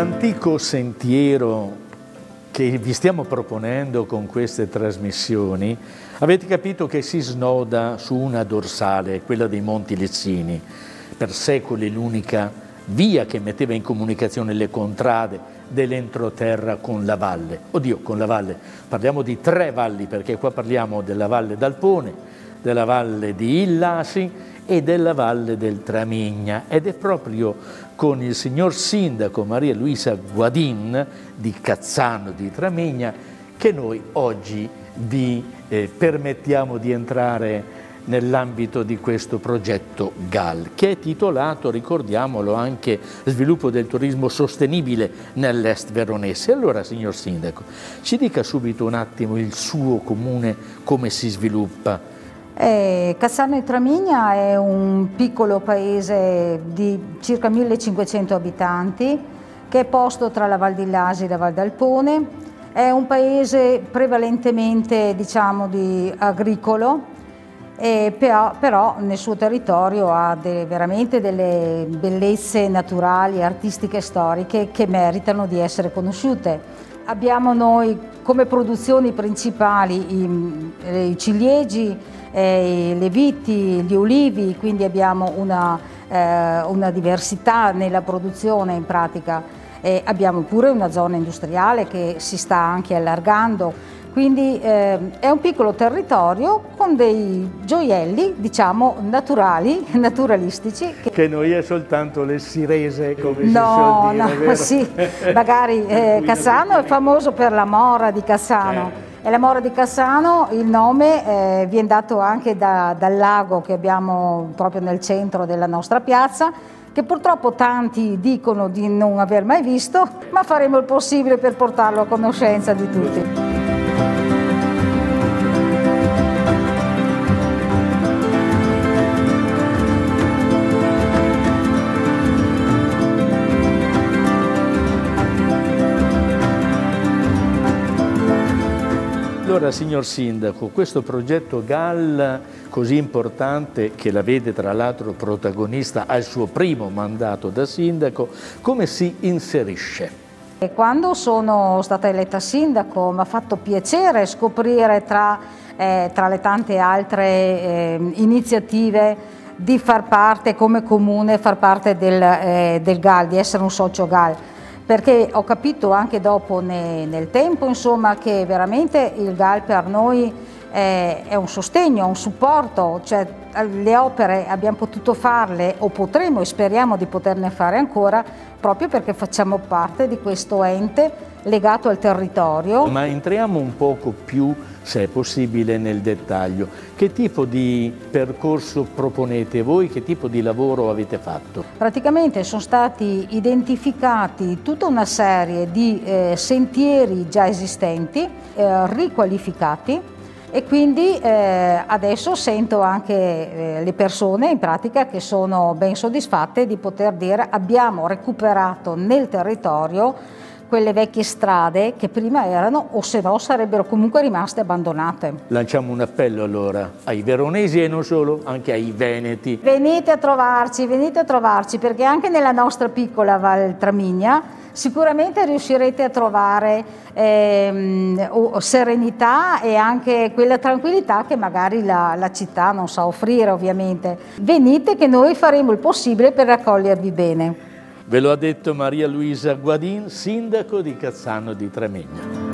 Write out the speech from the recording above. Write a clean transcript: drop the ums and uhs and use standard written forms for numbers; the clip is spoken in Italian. L'antico sentiero che vi stiamo proponendo con queste trasmissioni, avete capito che si snoda su una dorsale, quella dei Monti Lessini, per secoli l'unica via che metteva in comunicazione le contrade dell'entroterra con la valle. Oddio, con la valle, parliamo di tre valli, perché qua parliamo della valle d'Alpone, della valle di Illasi e della valle del Tramigna, ed è proprio con il signor sindaco Maria Luisa Guadin di Cazzano di Tramigna che noi oggi vi permettiamo di entrare nell'ambito di questo progetto GAL, che è titolato, ricordiamolo, anche Sviluppo del turismo sostenibile nell'est veronese. Allora, signor sindaco, ci dica subito un attimo il suo comune come si sviluppa. Cazzano di Tramigna è un piccolo paese di circa 1500 abitanti che è posto tra la Val di Illasi e la Val d'Alpone. È un paese prevalentemente, diciamo, di agricolo. Però nel suo territorio ha veramente delle bellezze naturali, artistiche e storiche che meritano di essere conosciute. Abbiamo noi come produzioni principali i ciliegi, le viti, gli ulivi, quindi abbiamo una diversità nella produzione in pratica. Abbiamo pure una zona industriale che si sta anche allargando. Quindi è un piccolo territorio con dei gioielli, diciamo, naturali, naturalistici. Che non è soltanto le Sirese, come si suol dire, vero? Sì, magari Cazzano è famoso per la mora di Cazzano. E la mora di Cazzano, il nome viene dato anche dal lago che abbiamo proprio nel centro della nostra piazza, che purtroppo tanti dicono di non aver mai visto, ma faremo il possibile per portarlo a conoscenza di tutti. Allora, signor sindaco, questo progetto GAL così importante, che la vede tra l'altro protagonista al suo primo mandato da sindaco, come si inserisce? E quando sono stata eletta sindaco mi ha fatto piacere scoprire tra le tante altre iniziative di far parte come comune, far parte del GAL, di essere un socio GAL, perché ho capito anche dopo nel tempo, insomma, che veramente il GAL per noi è un sostegno, un supporto, cioè le opere abbiamo potuto farle o potremo e speriamo di poterne fare ancora proprio perché facciamo parte di questo ente legato al territorio. Ma entriamo un poco più, se è possibile, nel dettaglio. Che tipo di percorso proponete voi? Che tipo di lavoro avete fatto? Praticamente sono stati identificati tutta una serie di sentieri già esistenti, riqualificati, e quindi adesso sento anche le persone in pratica che sono ben soddisfatte di poter dire abbiamo recuperato nel territorio quelle vecchie strade che prima erano, o se no sarebbero comunque rimaste abbandonate. Lanciamo un appello allora ai veronesi e non solo, anche ai veneti. Venite a trovarci, perché anche nella nostra piccola Val Tramigna sicuramente riuscirete a trovare serenità e anche quella tranquillità che magari la città non sa offrire, ovviamente. Venite che noi faremo il possibile per accogliervi bene. Ve lo ha detto Maria Luisa Guadin, sindaco di Cazzano di Tramigna.